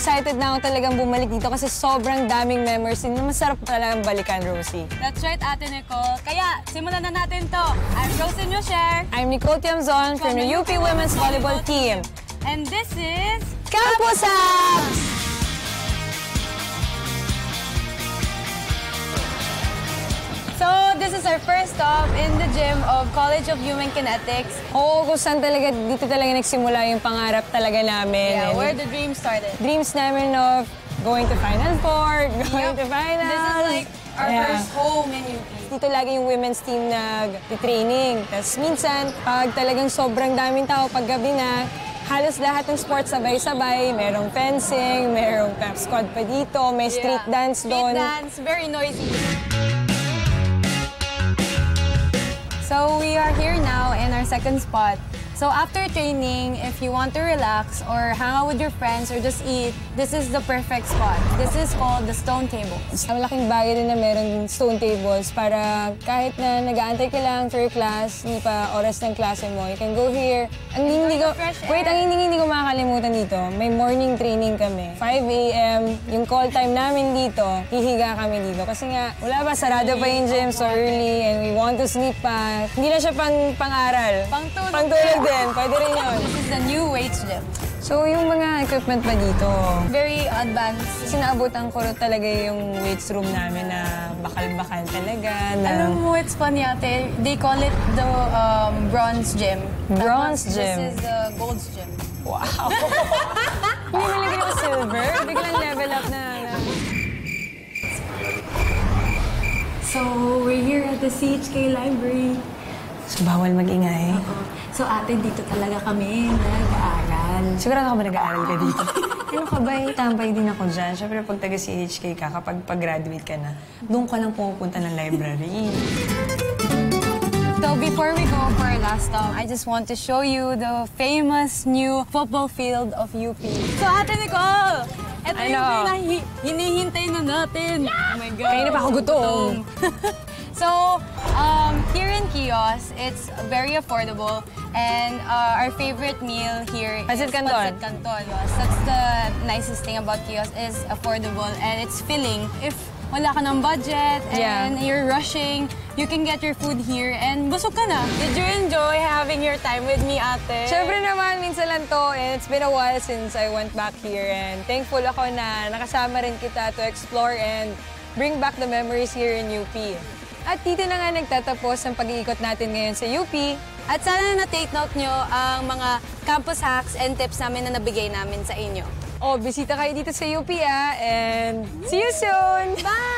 excited na ako talagang bumalik dito kasi sobrang daming memories na masarap talagang balikan, Rosie. That's right, Ate Nicole. Kaya, simulan na natin to. I'm Roselyn Rosier. I'm Nicole Tiamzon from the UP Women's Volleyball Team. And this is... Campus Apps! This is our first stop in the gym of College of Human Kinetics. Oo, kung saan talaga, dito talaga nagsimula yung pangarap talaga namin. Yeah, where the dream started. Dreams namin of going to Final Four, going to finals. This is like our first home in UP. Dito lagi yung women's team nag-training. Tapos minsan, pag talagang sobrang daming tao pag gabi na, halos lahat ng sports sabay-sabay. Merong fencing, merong squad pa dito, may street dance doon. Street dance, very noisy. So we are here now in our second spot. So after training, if you want to relax or hang out with your friends or just eat, this is the perfect spot. This is called the stone tables. Ang laking bagay din na meron stone tables para kahit na nag-aantay ka lang for your class, hindi pa oras ng klase mo, you can go here. Ang hindi ko makakalimutan dito, may morning training kami. 5 AM, yung call time namin dito, hihiga kami dito. Kasi nga, wala pa, sarado pa yung gym so early and we want to sleep pa. Hindi na siya pang-aral. Pang-tulog din. Pwede rin yun. This is the new weights gym. So, yung mga equipment pa dito. Very advanced. Sinaabutan ko talaga yung weights room namin na bakal-bakal talaga. Alam mo, it's funny ate. They call it the bronze gym. Bronze gym? This is the gold's gym. Wow! Hindi malagay ako silver. Biglang level up na. So, we're here at the CHK Library. So, bawal mag-ingay. So, ate, dito talaga kami nag-aaral. Sigurado ako ba nag-aaral ka dito? Ano ka ba? Tambay din ako dyan. Siyempre, pag taga-CHK ka, kapag pag-graduate ka na, doon ka lang pupunta ng library. So, before we go for our last stop, I just want to show you the famous new football field of UP. So, Ate Nicole! Ito yung na hinihintay na natin. Yeah! Oh my God. Kaya na pa ako gutom. So, here in Kios, it's very affordable. And our favorite meal here is Pancit Canton. That's the nicest thing about Kios, is affordable and it's filling. If wala ka ng budget and you're rushing, you can get your food here and busog ka na. Did you enjoy having your time with me, ate? Siyempre naman, minsan lang to. And it's been a while since I went back here. And thankful ako na nakasama rin kita to explore and bring back the memories here in UP. At dito na nga nagtatapos ang pag-iikot natin ngayon sa UP. At sana na-take note nyo ang mga campus hacks and tips namin na nabigay namin sa inyo. Oh, bisita kayo dito sa UP, and see you soon! Bye!